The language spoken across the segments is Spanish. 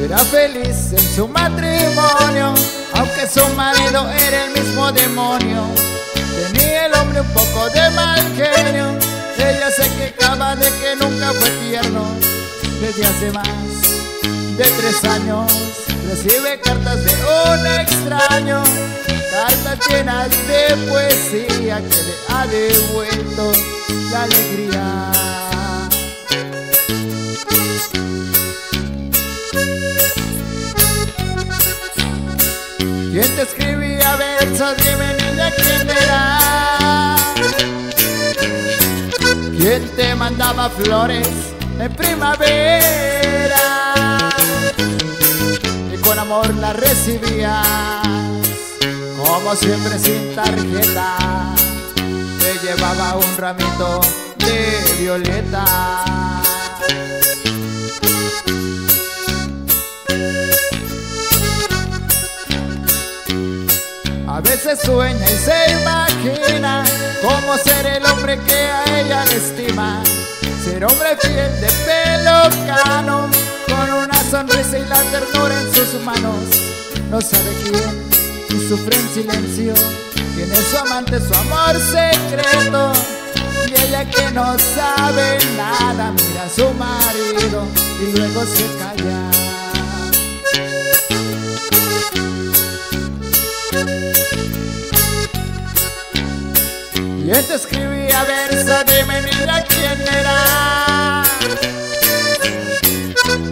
Era feliz en su matrimonio, aunque su marido era el mismo demonio. Tenía el hombre un poco de mal genio, ella se quejaba de que nunca fue tierno. Desde hace más de 3 años recibe cartas de un extraño, cartas llenas de poesía que le ha devuelto la alegría. ¿Quién te escribía versos? Dime, niña, ¿quién era? ¿Quién te mandaba flores en primavera? Y con amor las recibías, como siempre sin tarjeta. Te llevaba un ramito de violetas. A veces sueña y se imagina cómo ser el hombre que a ella le estima. Ser hombre fiel de pelo cano, con una sonrisa y la ternura en sus manos. No sabe quién y sufre en silencio, quién es su amante, su amor secreto. Y ella que no sabe nada, mira a su marido y luego se calla. ¿Quién te escribía versos? Dime, niña, ¿quién era?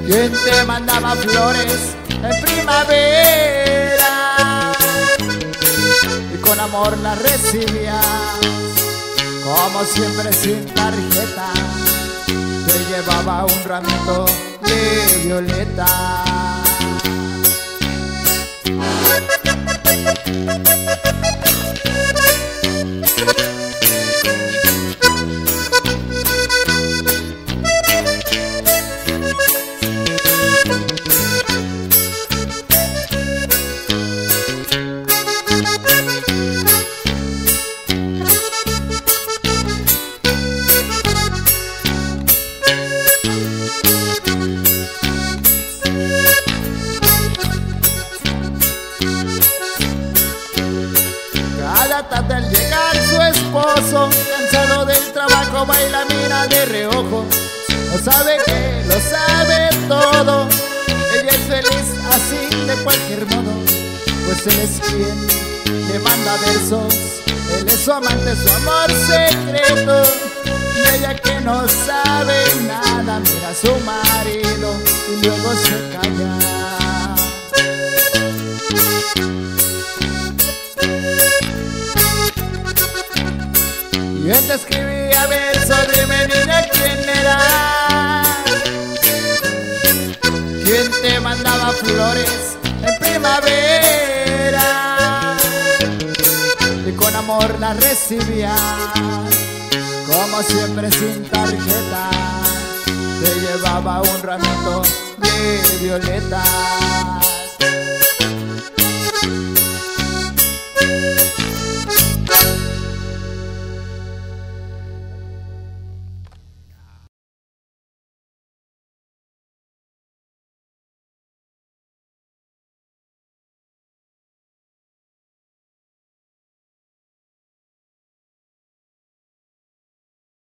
¿Quién te mandaba flores en primavera? Y con amor las recibías, como siempre sin tarjeta. Te llevaba un ramito de violeta. Al llegar su esposo, cansado del trabajo, baila, mira de reojo. No sabe que lo sabe todo, ella es feliz así de cualquier modo. Pues él es quien le manda versos, él es su amante, su amor secreto. Y ella que no sabe nada, mira a su marido y luego se calla. ¿Quién te escribía versos? Dime, niña, ¿quién era? ¿Quién te mandaba flores en primavera? Y con amor las recibías, como siempre sin tarjeta. Te llevaba un ramito de violeta.